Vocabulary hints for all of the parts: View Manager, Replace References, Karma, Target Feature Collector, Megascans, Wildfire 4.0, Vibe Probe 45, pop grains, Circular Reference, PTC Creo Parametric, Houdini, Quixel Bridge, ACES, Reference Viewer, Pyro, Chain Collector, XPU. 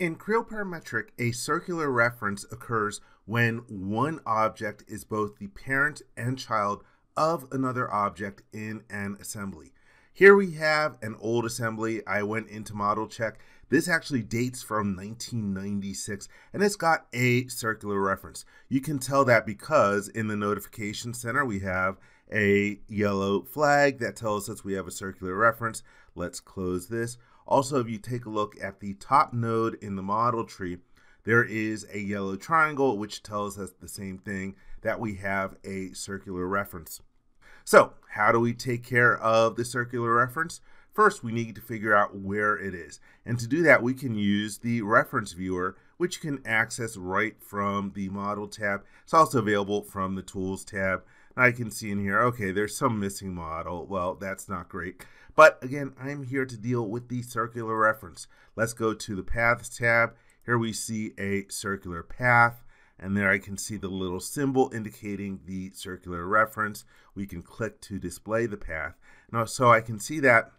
In Creo Parametric, a circular reference occurs when one object is both the parent and child of another object in an assembly. Here we have an old assembly. I went into model check. This actually dates from 1996, and it's got a circular reference. You can tell that because in the notification center, we have a yellow flag that tells us we have a circular reference. Let's close this. Also, if you take a look at the top node in the model tree, there is a yellow triangle, which tells us the same thing, that we have a circular reference. So how do we take care of the circular reference? First, we need to figure out where it is. And to do that, we can use the Reference Viewer, which you can access right from the Model tab. It's also available from the Tools tab. And I can see in here, okay, there's some missing model. Well, that's not great. But again, I'm here to deal with the circular reference. Let's go to the Paths tab. Here we see a circular path. And there I can see the little symbol indicating the circular reference. We can click to display the path. Now, so I can see that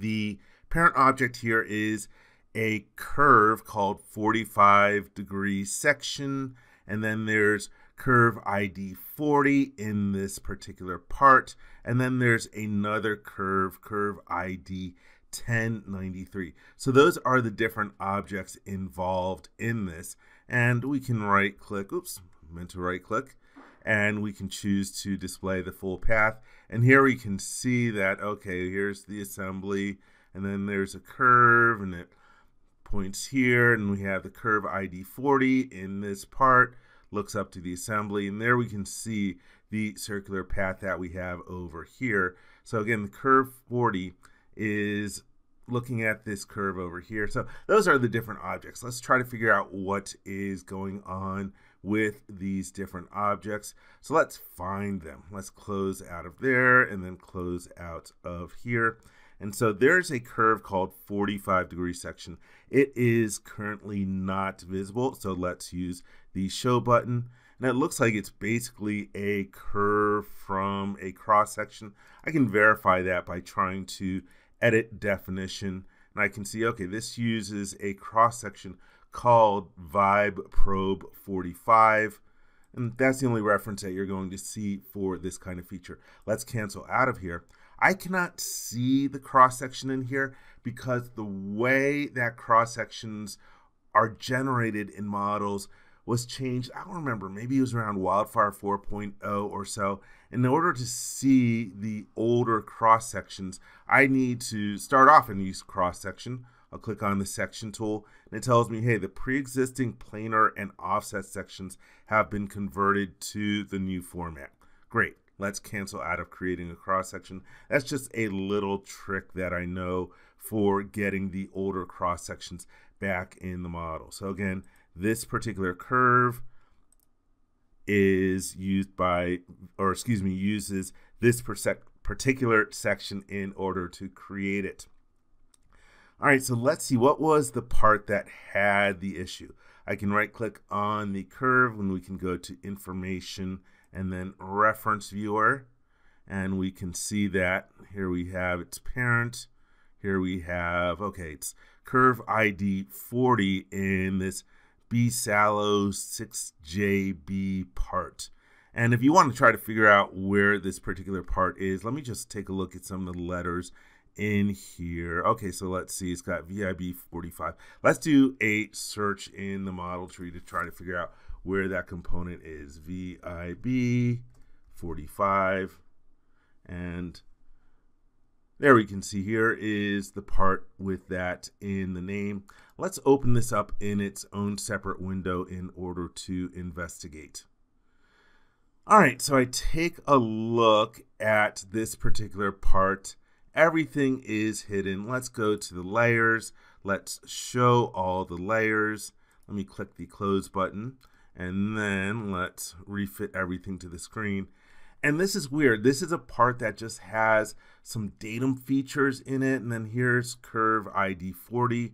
the parent object here is a curve called 45-degree section. And then there's curve ID 40 in this particular part. And then there's another curve, curve ID 1093. So those are the different objects involved in this. And we can right click, oops, meant to right click, and we can choose to display the full path. And here we can see that, okay, here's the assembly, and then there's a curve and it points here, and we have the curve ID 40 in this part, looks up to the assembly, and there we can see the circular path that we have over here. So again, the curve 40 is looking at this curve over here. So those are the different objects. Let's try to figure out what is going on with these different objects. So let's find them. Let's close out of there and then close out of here. And so there's a curve called 45-degree section. It is currently not visible. So let's use the show button. And it looks like it's basically a curve from a cross section. I can verify that by trying to edit definition, and I can see, okay, this uses a cross section called Vibe Probe 45, and that's the only reference that you're going to see for this kind of feature. Let's cancel out of here. I cannot see the cross section in here because the way that cross sections are generated in models was changed. I don't remember, maybe it was around Wildfire 4.0 or so. In order to see the older cross sections, I need to start off and use cross section. I'll click on the section tool, and it tells me, hey, the pre-existing planar and offset sections have been converted to the new format. Great, let's cancel out of creating a cross section. That's just a little trick that I know for getting the older cross sections back in the model. So again, this particular curve is used by, or excuse me, uses this particular section in order to create it. All right, so let's see, what was the part that had the issue? I can right click on the curve and we can go to information and then reference viewer. And we can see that here we have its parent. Here we have, okay, it's curve ID 40 in this B Sallow 6JB part. And if you want to try to figure out where this particular part is, let me just take a look at some of the letters in here. Okay, so let's see, it's got VIB 45. Let's do a search in the model tree to try to figure out where that component is. VIB 45. And there we can see here is the part with that in the name. Let's open this up in its own separate window in order to investigate. All right, so I take a look at this particular part. Everything is hidden. Let's go to the layers. Let's show all the layers. Let me click the close button, and then let's refit everything to the screen. And this is weird. This is a part that just has some datum features in it. And then here's curve ID 40.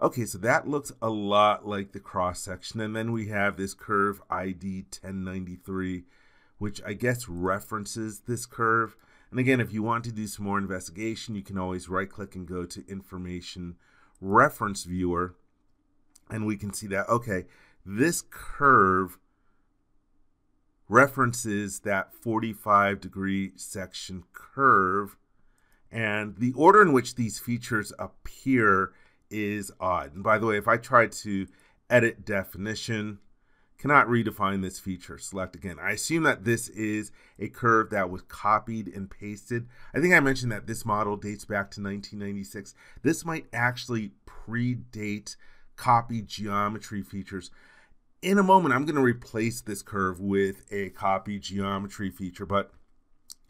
Okay, so that looks a lot like the cross section. And then we have this curve ID 1093, which I guess references this curve. And again, if you want to do some more investigation, you can always right click and go to information reference viewer. and we can see that, okay, this curve references that 45-degree section curve, and the order in which these features appear is odd. And by the way, if I try to edit definition, cannot redefine this feature, select again. I assume that this is a curve that was copied and pasted. I think I mentioned that this model dates back to 1996. This might actually predate copied geometry features. In a moment, I'm going to replace this curve with a copied geometry feature, but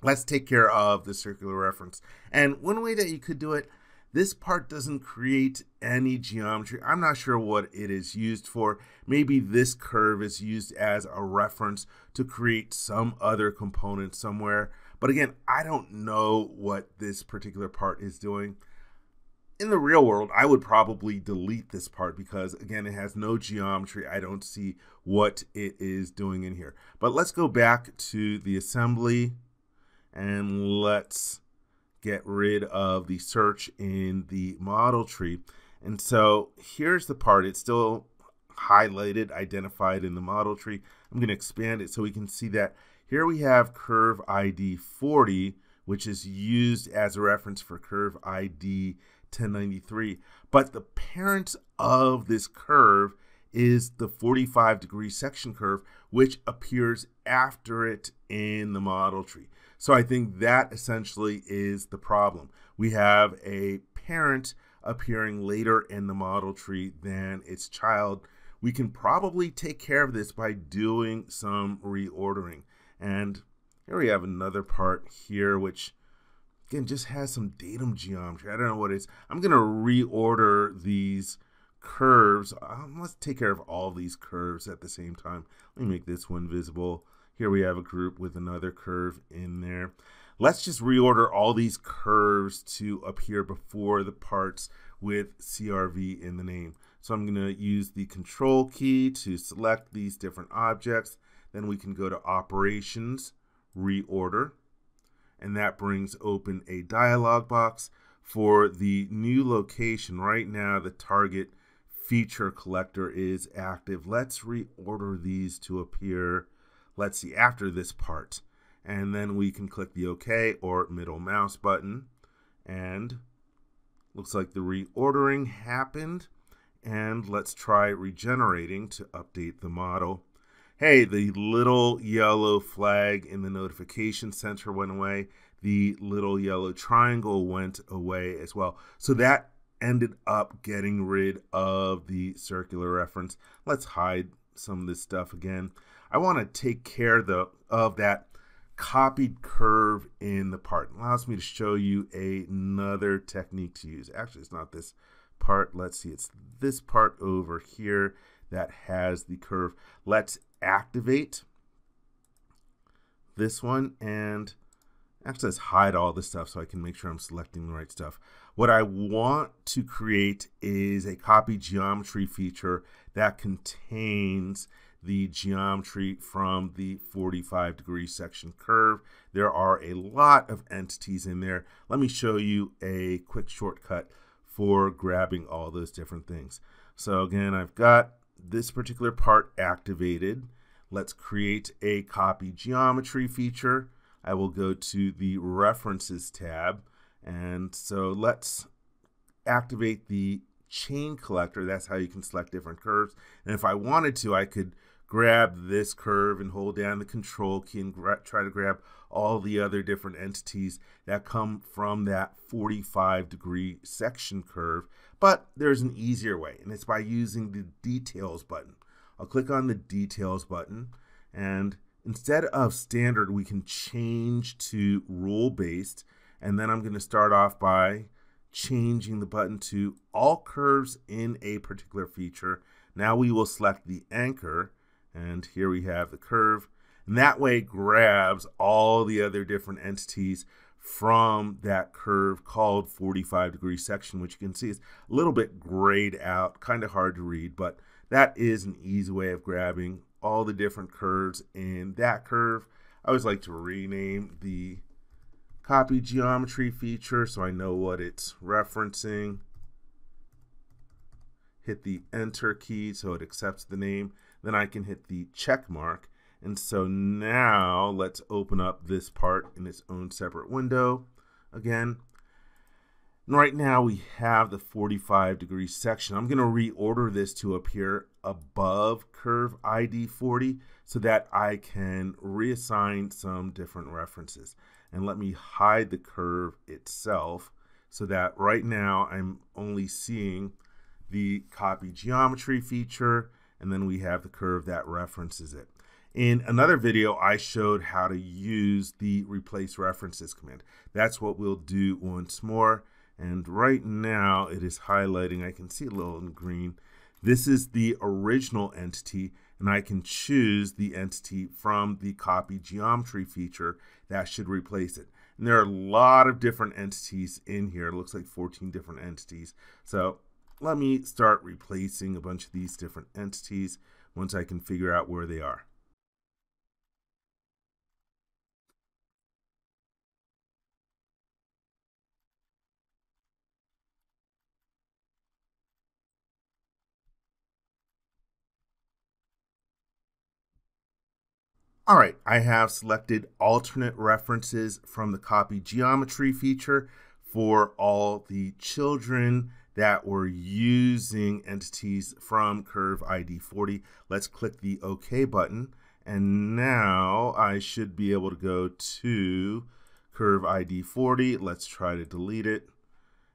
let's take care of the circular reference. And one way that you could do it, this part doesn't create any geometry. I'm not sure what it is used for. Maybe this curve is used as a reference to create some other component somewhere. But again, I don't know what this particular part is doing. In the real world, I would probably delete this part because, again, it has no geometry. I don't see what it is doing in here. But let's go back to the assembly and let's get rid of the search in the model tree. And so here's the part. It's still highlighted, identified in the model tree. I'm going to expand it so we can see that here we have curve ID 40, which is used as a reference for curve ID 1093. But the parent of this curve is the 45-degree section curve, which appears after it in the model tree. So I think that essentially is the problem. We have a parent appearing later in the model tree than its child. We can probably take care of this by doing some reordering. And here we have another part here, which again just has some datum geometry. I don't know what it is. I'm going to reorder these curves. Let's take care of all these curves at the same time. Let me make this one visible. Here we have a group with another curve in there. Let's just reorder all these curves to appear before the parts with CRV in the name. So I'm going to use the control key to select these different objects. Then we can go to operations, reorder, and that brings open a dialog box for the new location. Right now, the target feature collector is active. Let's reorder these to appear, let's see, after this part. And then we can click the OK or middle mouse button. And looks like the reordering happened. And let's try regenerating to update the model. Hey, the little yellow flag in the notification center went away. The little yellow triangle went away as well. So that ended up getting rid of the circular reference. Let's hide some of this stuff again. I want to take care though of that copied curve in the part. It allows me to show you another technique to use. Actually, it's not this part. Let's see, it's this part over here that has the curve. Let's activate this one, and actually let's hide all this stuff so I can make sure I'm selecting the right stuff. What I want to create is a copy geometry feature that contains the geometry from the 45-degree section curve. There are a lot of entities in there. Let me show you a quick shortcut for grabbing all those different things. So again, I've got this particular part activated. Let's create a copy geometry feature. I will go to the References tab. And so let's activate the Chain Collector. That's how you can select different curves. And if I wanted to, I could grab this curve and hold down the control key and try to grab all the other different entities that come from that 45-degree section curve. But there's an easier way, and it's by using the Details button. I'll click on the Details button, and instead of standard, we can change to rule-based. And then I'm going to start off by changing the button to all curves in a particular feature. Now we will select the anchor, and here we have the curve, and that way it grabs all the other different entities from that curve called 45-degree section, which you can see is a little bit grayed out, kind of hard to read, but that is an easy way of grabbing all the different curves in that curve. I always like to rename the copy geometry feature so I know what it's referencing. hit the enter key so it accepts the name, then I can hit the check mark. And so now let's open up this part in its own separate window again. And right now we have the 45 degree section. I'm going to reorder this to appear above curve ID 40 so that I can reassign some different references. And let me hide the curve itself so that right now I'm only seeing the copy geometry feature, and then we have the curve that references it. In another video, I showed how to use the replace references command. That's what we'll do once more. And right now it is highlighting. I can see a little in green. This is the original entity, and I can choose the entity from the copy geometry feature that should replace it. And there are a lot of different entities in here. It looks like 14 different entities. So let me start replacing a bunch of these different entities once I can figure out where they are. All right, I have selected alternate references from the copy geometry feature for all the children that were using entities from curve ID 40. Let's click the OK button, and now I should be able to go to curve ID 40. Let's try to delete it.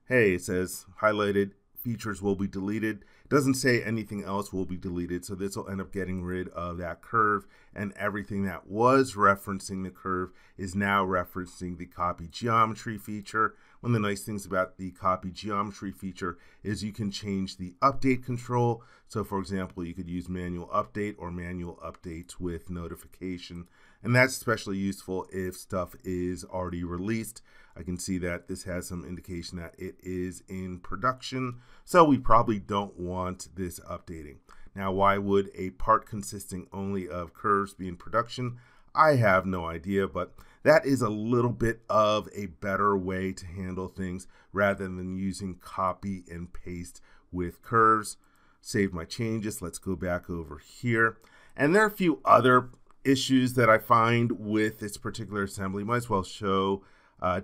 Hey, it says highlighted features will be deleted. Doesn't say anything else will be deleted, so this will end up getting rid of that curve, and everything that was referencing the curve is now referencing the copy geometry feature. One of the nice things about the copy geometry feature is you can change the update control. So for example, you could use manual update or manual updates with notification, and that's especially useful if stuff is already released. I can see that this has some indication that it is in production, so we probably don't want this updating. Now, why would a part consisting only of curves be in production? I have no idea, but that is a little bit of a better way to handle things rather than using copy and paste with curves. Save my changes. Let's go back over here. And there are a few other issues that I find with this particular assembly. Might as well show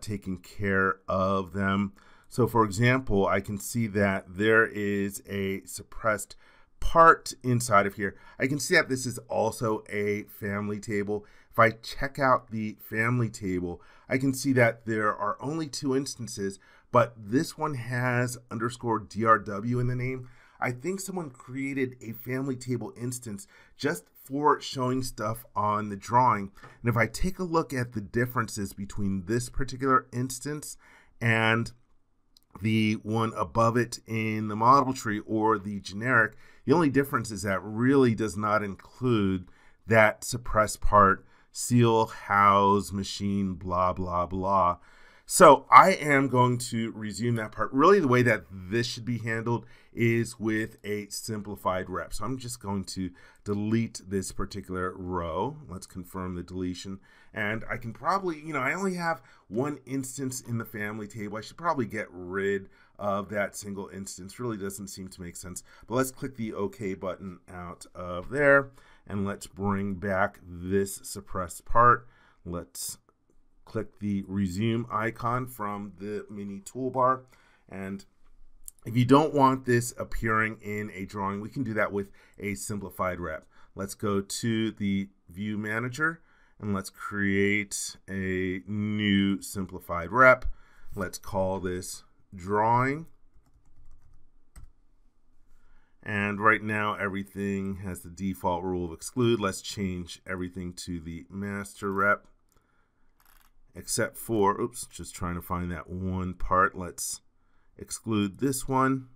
taking care of them. So for example, I can see that there is a suppressed part inside of here. I can see that this is also a family table. If I check out the family table, I can see that there are only two instances, but this one has underscore DRW in the name. I think someone created a family table instance just for showing stuff on the drawing. And if I take a look at the differences between this particular instance and the one above it in the model tree or the generic, the only difference is that really does not include that suppressed part, seal, house, machine, blah, blah, blah. So I am going to resume that part. Really the way that this should be handled is with a simplified rep. So I'm just going to delete this particular row. Let's confirm the deletion. And I can probably, you know, I only have one instance in the family table. I should probably get rid of that single instance. Really doesn't seem to make sense. But let's click the OK button out of there. And let's bring back this suppressed part. Let's click the resume icon from the mini toolbar. And if you don't want this appearing in a drawing, we can do that with a simplified rep. Let's go to the View Manager and let's create a new simplified rep. Let's call this drawing. And right now everything has the default rule of exclude. Let's change everything to the master rep, except for, oops, just trying to find that one part. Let's exclude this one,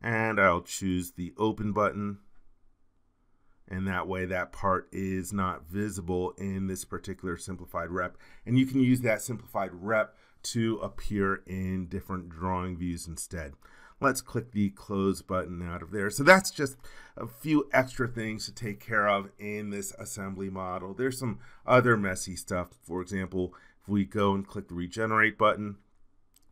and I'll choose the open button, and that way that part is not visible in this particular simplified rep. And you can use that simplified rep to appear in different drawing views instead. Let's click the close button out of there. So that's just a few extra things to take care of in this assembly model. There's some other messy stuff. For example, if we go and click the regenerate button,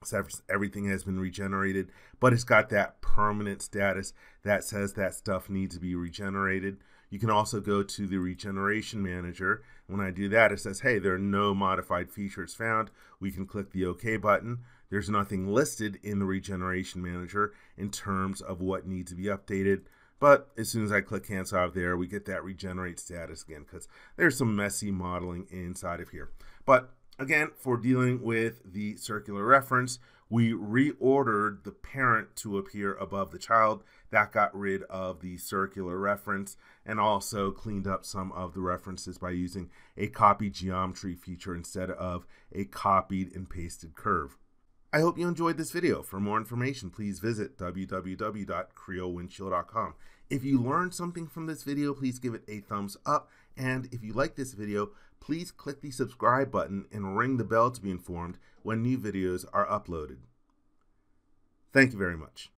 So everything has been regenerated, but it's got that permanent status that says that stuff needs to be regenerated. You can also go to the Regeneration Manager. When I do that, it says, hey, there are no modified features found. We can click the OK button. There's nothing listed in the Regeneration Manager in terms of what needs to be updated. But as soon as I click cancel out of there, we get that regenerate status again, because there's some messy modeling inside of here. But again, for dealing with the circular reference, we reordered the parent to appear above the child. That got rid of the circular reference and also cleaned up some of the references by using a copied geometry feature instead of a copied and pasted curve. I hope you enjoyed this video. For more information, please visit www.creowindshield.com. If you learned something from this video, please give it a thumbs up. And if you like this video, please click the subscribe button and ring the bell to be informed when new videos are uploaded. Thank you very much.